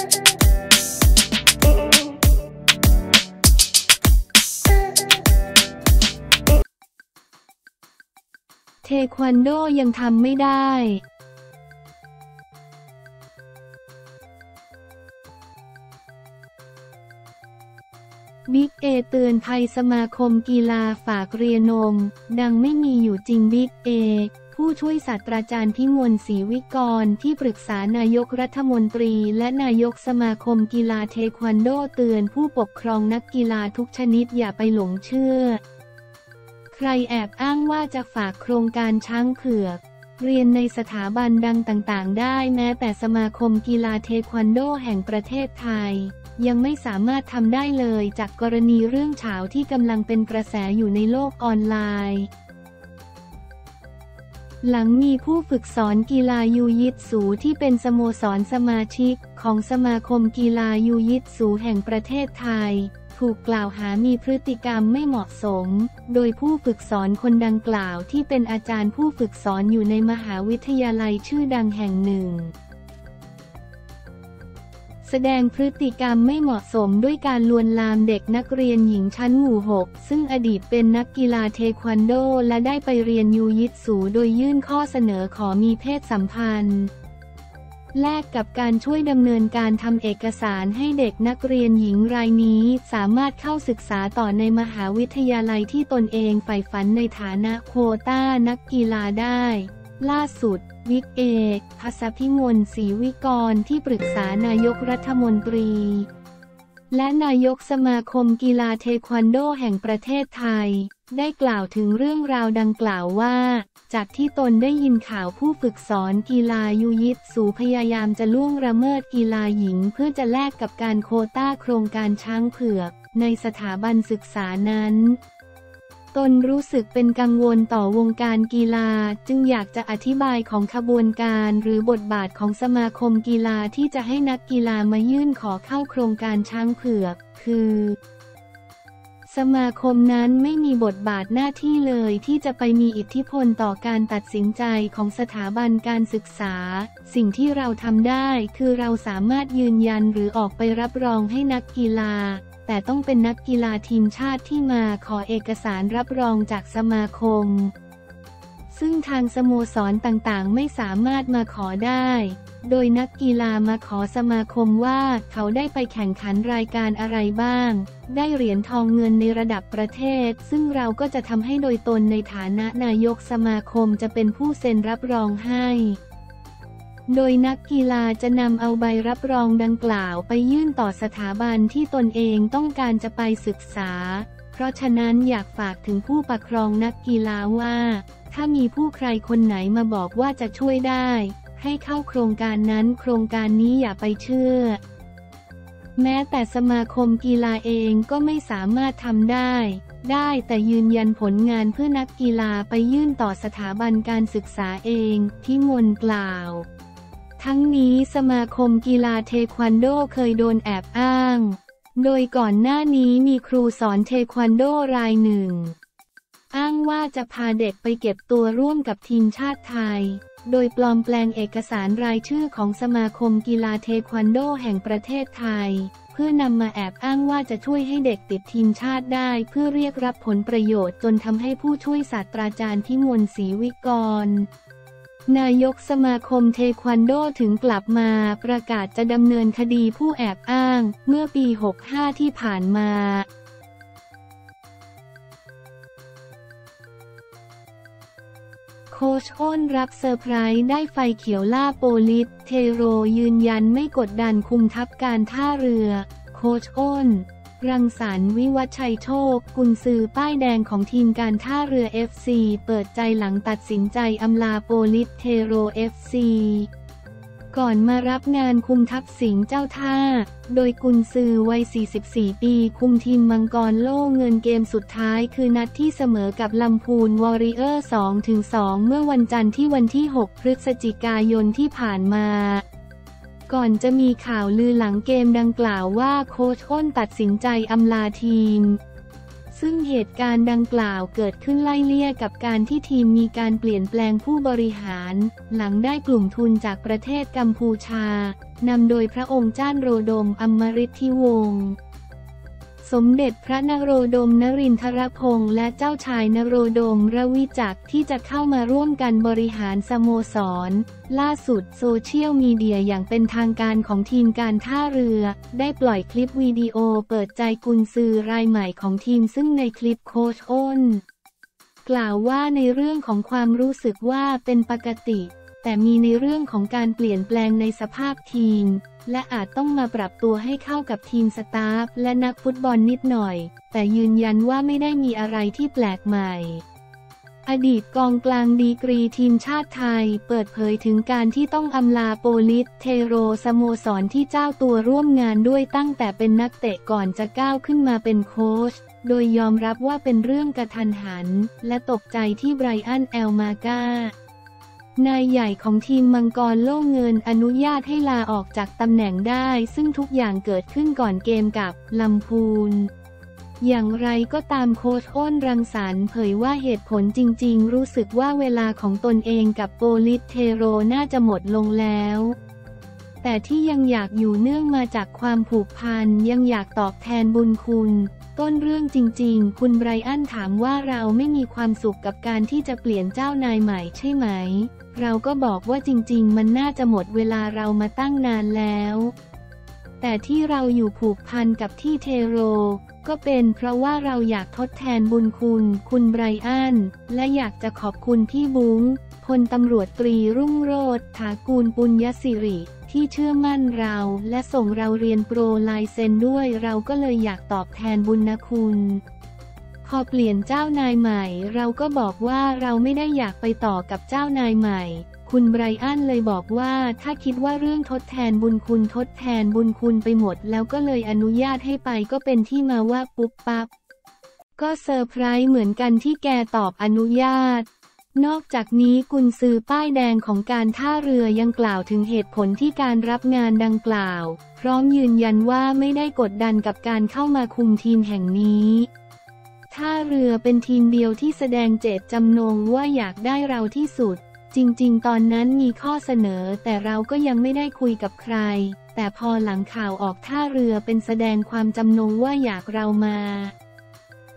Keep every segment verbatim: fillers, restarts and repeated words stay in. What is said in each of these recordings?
เทควันโดยังทำไม่ได้บิ๊กเอเตือนภัยสมาคมกีฬาฝากเรียนมดังไม่มีอยู่จริงบิ๊กเอผู้ช่วยศาสตราจารย์พิมลศรีวิกรณ์ที่ปรึกษานายกรัฐมนตรีและนายกสมาคมกีฬาเทควันโดเตือนผู้ปกครองนักกีฬาทุกชนิดอย่าไปหลงเชื่อใครแอบอ้างว่าจะฝากโครงการช้างเผือกเรียนในสถาบันดังต่างๆได้แม้แต่สมาคมกีฬาเทควันโดแห่งประเทศไทยยังไม่สามารถทำได้เลยจากกรณีเรื่องเฉาที่กำลังเป็นกระแสอยู่ในโลกออนไลน์หลังมีผู้ฝึกสอนกีฬายูยิตสูที่เป็นสโมสรสมาชิกของสมาคมกีฬายูยิตสูแห่งประเทศไทยถูกกล่าวหามีพฤติกรรมไม่เหมาะสมโดยผู้ฝึกสอนคนดังกล่าวที่เป็นอาจารย์ผู้ฝึกสอนอยู่ในมหาวิทยาลัยชื่อดังแห่งหนึ่งแสดงพฤติกรรมไม่เหมาะสมด้วยการลวนลามเด็กนักเรียนหญิงชั้นม.หก ซึ่งอดีตเป็นนักกีฬาเทควันโดและได้ไปเรียนยูยิตสูโดยยื่นข้อเสนอขอมีเพศสัมพันธ์แลกกับการช่วยดำเนินการทำเอกสารให้เด็กนักเรียนหญิงรายนี้สามารถเข้าศึกษาต่อในมหาวิทยาลัยที่ตนเองใฝ่ฝันในฐานะโควต้านักกีฬาได้ล่าสุดบิ๊กเอภัสพิมลศรีวิกรณ์ที่ปรึกษานายกรัฐมนตรีและนายกสมาคมกีฬาเทควันโดแห่งประเทศไทยได้กล่าวถึงเรื่องราวดังกล่าวว่าจากที่ตนได้ยินข่าวผู้ฝึกสอนกีฬายูยิตสูพยายามจะล่วงละเมิดกีฬาหญิงเพื่อจะแลกกับการโควต้าโครงการช้างเผือกในสถาบันศึกษานั้นตนรู้สึกเป็นกังวลต่อวงการกีฬาจึงอยากจะอธิบายของขบวนการหรือบทบาทของสมาคมกีฬาที่จะให้นักกีฬามายื่นขอเข้าโครงการช้างเผือกคือสมาคมนั้นไม่มีบทบาทหน้าที่เลยที่จะไปมีอิทธิพลต่อการตัดสินใจของสถาบันการศึกษาสิ่งที่เราทำได้คือเราสามารถยืนยันหรือออกไปรับรองให้นักกีฬาแต่ต้องเป็นนักกีฬาทีมชาติที่มาขอเอกสารรับรองจากสมาคมซึ่งทางสโมสรต่างๆไม่สามารถมาขอได้โดยนักกีฬามาขอสมาคมว่าเขาได้ไปแข่งขันรายการอะไรบ้างได้เหรียญทองเงินในระดับประเทศซึ่งเราก็จะทำให้โดยตนในฐานะนายกสมาคมจะเป็นผู้เซ็นรับรองให้โดยนักกีฬาจะนำเอาใบรับรองดังกล่าวไปยื่นต่อสถาบันที่ตนเองต้องการจะไปศึกษาเพราะฉะนั้นอยากฝากถึงผู้ปกครองนักกีฬาว่าถ้ามีผู้ใครคนไหนมาบอกว่าจะช่วยได้ให้เข้าโครงการนั้นโครงการนี้อย่าไปเชื่อแม้แต่สมาคมกีฬาเองก็ไม่สามารถทำได้ได้แต่ยืนยันผลงานเพื่อนักกีฬาไปยื่นต่อสถาบันการศึกษาเองพิมลกล่าวทั้งนี้สมาคมกีฬาเทควันโดเคยโดนแอบอ้างโดยก่อนหน้านี้มีครูสอนเทควันโดรายหนึ่งอ้างว่าจะพาเด็กไปเก็บตัวร่วมกับทีมชาติไทยโดยปลอมแปลงเอกสารรายชื่อของสมาคมกีฬาเทควันโดแห่งประเทศไทยเพื่อนำมาแอบอ้างว่าจะช่วยให้เด็กติดทีมชาติได้เพื่อเรียกรับผลประโยชน์จนทำให้ผู้ช่วยศาสตราจารย์พิมลศรีวิกรณ์นายกสมาคมเทควันโดถึงกลับมาประกาศจะดำเนินคดีผู้แอบอ้างเมื่อปีหกสิบห้าที่ผ่านมาโค้ชอ้นรับเซอร์ไพรส์ได้ไฟเขียวล่าโปลิสเทโรยืนยันไม่กดดันคุมทัพการท่าเรือโค้ชอ้นรังสรรค์วิวัฒชัยโชคกุนซือป้ายแดงของทีมการท่าเรือ เอฟ ซี เปิดใจหลังตัดสินใจอำลาโปลิสเทโร เอฟ ซี ก่อนมารับงานคุมทัพสิงห์เจ้าท่าโดยกุนซือวัยสี่สิบสี่ปีคุมทีมมังกรโล่เงินเกมสุดท้ายคือนัดที่เสมอกับลำพูนวอริเออร์ สองต่อสอง เมื่อวันจันทร์ที่วันที่หกพฤศจิกายนที่ผ่านมาก่อนจะมีข่าวลือหลังเกมดังกล่าวว่าโค้ชอ้นตัดสินใจอำลาทีม ซึ่งเหตุการณ์ดังกล่าวเกิดขึ้นไล่เลี่ยกับการที่ทีมมีการเปลี่ยนแปลงผู้บริหารหลังได้กลุ่มทุนจากประเทศกัมพูชานำโดยพระองค์เจ้าโรดมอมฤทธิวงศ์สมเด็จพระนโรดมนรินทรพงษ์และเจ้าชายนโรดมรวิจักรที่จะเข้ามาร่วมกันบริหารสโมสรล่าสุดโซเชียลมีเดียอย่างเป็นทางการของทีมการท่าเรือได้ปล่อยคลิปวิดีโอเปิดใจกุนซือรายใหม่ของทีมซึ่งในคลิปโค้ชอ้นกล่าวว่าในเรื่องของความรู้สึกว่าเป็นปกติแต่มีในเรื่องของการเปลี่ยนแปลงในสภาพทีมและอาจต้องมาปรับตัวให้เข้ากับทีมสตาฟและนักฟุตบอลนิดหน่อยแต่ยืนยันว่าไม่ได้มีอะไรที่แปลกใหม่อดีตกองกลางดีกรีทีมชาติไทยเปิดเผยถึงการที่ต้องอำลาโปลิสเทโรสโมสรที่เจ้าตัวร่วมงานด้วยตั้งแต่เป็นนักเตะก่อนจะก้าวขึ้นมาเป็นโค้ชโดยยอมรับว่าเป็นเรื่องกระทันหันและตกใจที่ไบรอัน แอลมาก้านายใหญ่ของทีมมังกรโล่เงินอนุญาตให้ลาออกจากตำแหน่งได้ซึ่งทุกอย่างเกิดขึ้นก่อนเกมกับลำพูนอย่างไรก็ตามโค้ชอ้นรังสรรค์เผยว่าเหตุผลจริงๆรู้สึกว่าเวลาของตนเองกับโปลิสเทโรน่าจะหมดลงแล้วแต่ที่ยังอยากอยู่เนื่องมาจากความผูกพันยังอยากตอบแทนบุญคุณต้นเรื่องจริงๆคุณไบรอันถามว่าเราไม่มีความสุขกับการที่จะเปลี่ยนเจ้านายใหม่ใช่ไหมเราก็บอกว่าจริงๆมันน่าจะหมดเวลาเรามาตั้งนานแล้วแต่ที่เราอยู่ผูกพันกับที่เทโรก็เป็นเพราะว่าเราอยากทดแทนบุญคุณคุณไบรอันและอยากจะขอบคุณพี่บุ้งพลตำรวจตรีรุ่งโรจน์ฐากูลปุญญสิริที่เชื่อมั่นเราและส่งเราเรียนโปรไลเซนด้วยเราก็เลยอยากตอบแทนบุญคุณพอเปลี่ยนเจ้านายใหม่เราก็บอกว่าเราไม่ได้อยากไปต่อกับเจ้านายใหม่คุณไบรอันเลยบอกว่าถ้าคิดว่าเรื่องทดแทนบุญคุณทดแทนบุญคุณไปหมดแล้วก็เลยอนุญาตให้ไปก็เป็นที่มาว่าปุ๊บปั๊บก็เซอร์ไพรส์เหมือนกันที่แกตอบอนุญาตนอกจากนี้กุนซือป้ายแดงของการท่าเรือยังกล่าวถึงเหตุผลที่การรับงานดังกล่าวพร้อมยืนยันว่าไม่ได้กดดันกับการเข้ามาคุมทีมแห่งนี้ท่าเรือเป็นทีมเดียวที่แสดงเจตจำนงว่าอยากได้เราที่สุดจริงๆตอนนั้นมีข้อเสนอแต่เราก็ยังไม่ได้คุยกับใครแต่พอหลังข่าวออกท่าเรือเป็นแสดงความจำนงว่าอยากเรามา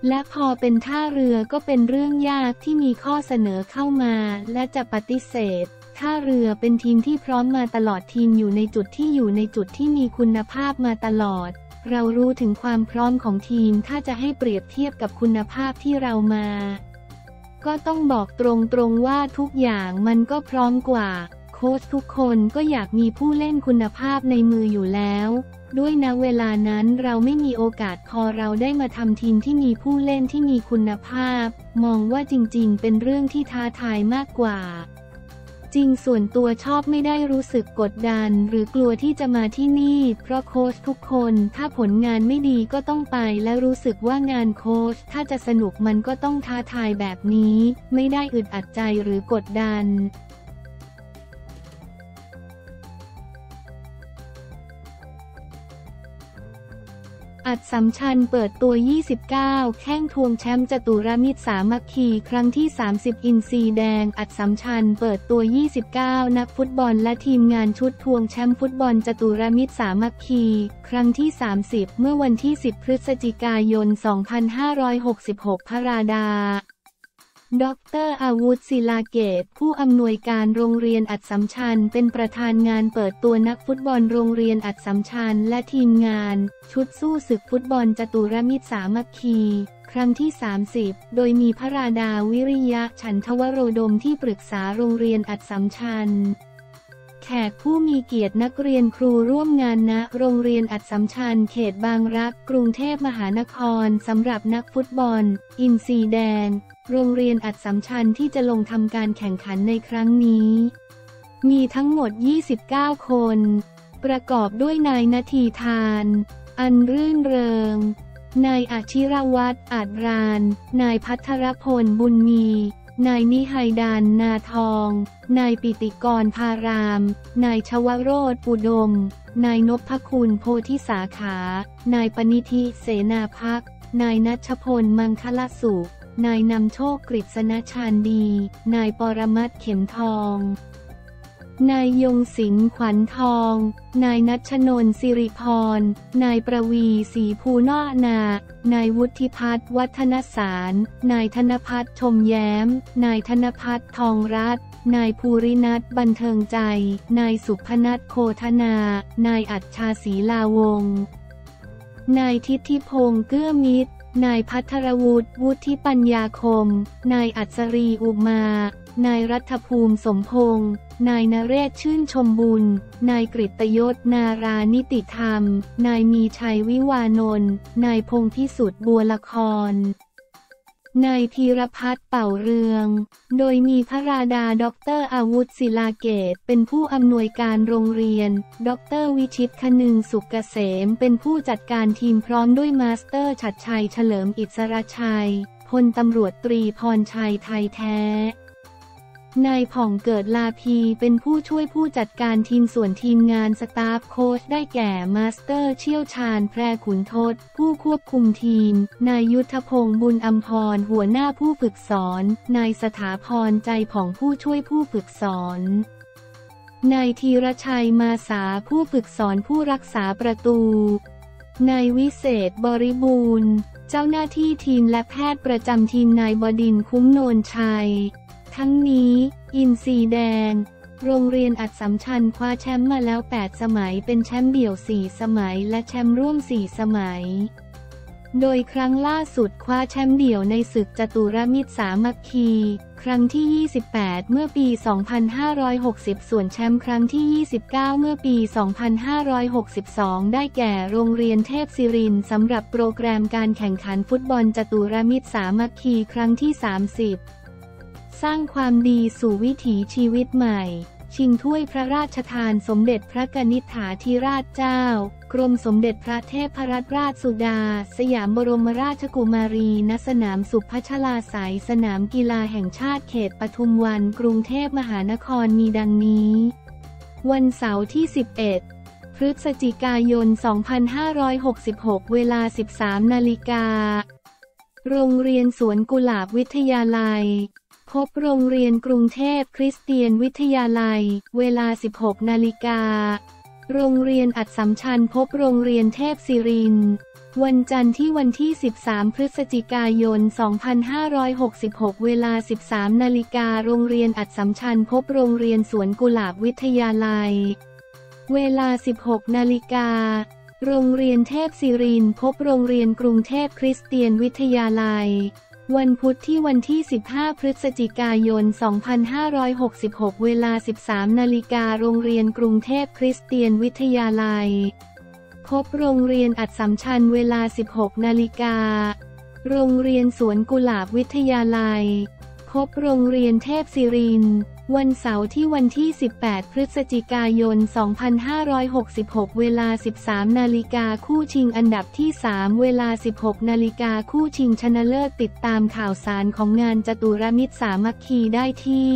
และพอเป็นท่าเรือก็เป็นเรื่องยากที่มีข้อเสนอเข้ามาและจะปฏิเสธท่าเรือเป็นทีมที่พร้อมมาตลอดทีมอยู่ในจุดที่อยู่ในจุดที่มีคุณภาพมาตลอดเรารู้ถึงความพร้อมของทีมถ้าจะให้เปรียบเทียบกับคุณภาพที่เรามาก็ต้องบอกตรงๆว่าทุกอย่างมันก็พร้อมกว่าโค้ชทุกคนก็อยากมีผู้เล่นคุณภาพในมืออยู่แล้วด้วยนะเวลานั้นเราไม่มีโอกาสพอเราได้มาทำทีมที่มีผู้เล่นที่มีคุณภาพมองว่าจริงๆเป็นเรื่องที่ท้าทายมากกว่าจริงส่วนตัวชอบไม่ได้รู้สึกกดดันหรือกลัวที่จะมาที่นี่เพราะโค้ชทุกคนถ้าผลงานไม่ดีก็ต้องไปและรู้สึกว่างานโค้ชถ้าจะสนุกมันก็ต้องท้าทายแบบนี้ไม่ได้อึดอัดใจหรือกดดันอัดสัมชัญเปิดตัวยี่สิบเก้าแข้งทวงแชมป์จตุรมิตรสามัคคีครั้งที่สามสิบอินทรีแดงอัดสัมชัญเปิดตัวยี่สิบเก้านักฟุตบอลและทีมงานชุดทวงแชมป์ฟุตบอลจตุรมิตรสามัคคีครั้งที่สามสิบเมื่อวันที่สิบพฤศจิกายนสองพันห้าร้อยหกสิบหกพระราดาดร.อาวุธศิลาเกตผู้อำนวยการโรงเรียนอัดสัมชัญเป็นประธานงานเปิดตัวนักฟุตบอลโรงเรียนอัดสัมชัญและทีมงานชุดสู้ศึกฟุตบอลจตุรมิตรสามัคคีครั้งที่สามสิบโดยมีพระราดาวิริยะฉันทวโรดมที่ปรึกษาโรงเรียนอัดสัมชัญแขกผู้มีเกียรตินักเรียนครูร่วมงานณโรงเรียนอัดสัมชัญเขตบางรักกรุงเทพมหานครสำหรับนักฟุตบอลอินทรีแดงโรงเรียนอัดสัมชัญที่จะลงทำการแข่งขันในครั้งนี้มีทั้งหมดยี่สิบเก้าคนประกอบด้วยนายณธีธารอันรื่นเริงนายอาชิรวัฒน์อาจรานนายภัทรพลบุญมีนายนิไฮดานนาทองนายปิติกรพารามนายชวโรจน์อุดมนายนพคุณโพธิสาขานายปณิธิเสนาภักดิ์ นายณัฐพล มังคลสุข นายนำโชค กฤษณชาญดี นายปรมัตถ์ เข็มทองนายยงสิงห์ ขวัญทอง นายนัชนนท์สิริพร นายประวีศรีภูนอกนา นายวุฒิพัฒน์ วัฒนสาร นายธนภัทร ชมแย้ม นายธนภัทร ทองรัตน์ นายภูรินัท บันเทิงใจ นายสุพนัท โคธนา นายอัจฉา ศรีลาวงศ์นายทิติพงษ์เกื้อมิตร นายภัทรวุฒิ วุฒิปัญญาคม นายอัศรีอุมา นายรัฐภูมิ สมพงษ์นายนเรศ ชื่นชมบุญ นายกฤตยศ นารานิติธรรม นายมีชัย วิวานนท์ นายพงษ์พิสุทธิ์ บัวละคร นายธีรพัฒน์ เป่าเรือง โดยมีพระราดา ด็อกเตอร์อาวุธ ศิลาเกตเป็นผู้อำนวยการโรงเรียน ด็อกเตอร์วิชิต คนึงสุขเกษม เป็นผู้จัดการทีมพร้อมด้วยมาสเตอร์ฉัตรชัย เฉลิมอิสรชัย พลตำรวจตรี พรชัย ไทยแท้นายผ่องเกิดลาพีเป็นผู้ช่วยผู้จัดการทีมส่วนทีมงานสตาฟโค้ชได้แก่มาสเตอร์เชี่ยวชาญ แพรขุนทศผู้ควบคุมทีมนายยุทธพงษ์บุญอัมพรหัวหน้าผู้ฝึกสอนนายสถาพรใจผ่องผู้ช่วยผู้ฝึกสอนนายธีรชัยมาสาผู้ฝึกสอนผู้รักษาประตูนายวิเศษบริบูรณ์เจ้าหน้าที่ทีมและแพทย์ประจำทีมนายบดินทร์คุ้มโนนชัยทั้งนี้อินทรีแดงโรงเรียนอัดสำชัญคว้าแชมป์มาแล้วแปดสมัยเป็นแชมป์เดี่ยวสี่สมัยและแชมป์ร่วมสี่สมัยโดยครั้งล่าสุดคว้าแชมป์เดี่ยวในศึกจตุรมิตรสามัคคีครั้งที่ยี่สิบแปดเมื่อปีสองพันห้าร้อยหกสิบส่วนแชมป์ครั้งที่ยี่สิบเก้าเมื่อปีสองพันห้าร้อยหกสิบสองได้แก่โรงเรียนเทพศิรินทร์สำหรับโปรแกรมการแข่งขันฟุตบอลจตุรมิตรสามัคคีครั้งที่สามสิบสร้างความดีสู่วิถีชีวิตใหม่ชิงถ้วยพระราชทานสมเด็จพระกนิษฐาธิราชเจ้ากรมสมเด็จพระเทพรัตนราชสุดาสยามบรมราชกุมารีณสนามสุพัชลาไสยสนามกีฬาแห่งชาติเขตปทุมวันกรุงเทพมหานครมีดังนี้วันเสาร์ที่สิบเอ็ดพฤศจิกายนสองพันห้าร้อยหกสิบหกเวลา สิบสามนาฬิกา โรงเรียนสวนกุหลาบวิทยาลัยพบโรงเรียนกรุงเทพคริสเตียนวิทยาลัยเวลา สิบหกนาฬิกาโรงเรียนอัดสำชัญพบโรงเรียนเทพศิรินทร์วันจันทร์ที่วันที่สิบสามพฤศจิกายนสองพันห้าร้อยหกสิบหกเวลา สิบสามนาฬิกาโรงเรียนอัดสำชัญพบโรงเรียนสวนกุหลาบวิทยาลัยเวลา สิบหกนาฬิกาโรงเรียนเทพศิรินทร์พบโรงเรียนกรุงเทพคริสเตียนวิทยาลัยวันพุธที่วันที่สิบห้าพฤศจิกายนสองพันห้าร้อยหกสิบหกเวลา สิบสามนาฬิกาโรงเรียนกรุงเทพคริสเตียนวิทยาลัยพบโรงเรียนอัดสำชัญเวลา สิบหกนาฬิกาโรงเรียนสวนกุหลาบวิทยาลัยพบโรงเรียนเทพศิรินทร์วันเสาร์ที่วันที่สิบแปดพฤศจิกายนสองพันห้าร้อยหกสิบหกเวลา สิบสามนาฬิกาคู่ชิงอันดับที่สามเวลา สิบหกนาฬิกาคู่ชิงชนะเลิศติดตามข่าวสารของงานจตุรมิตรสามัคคีได้ที่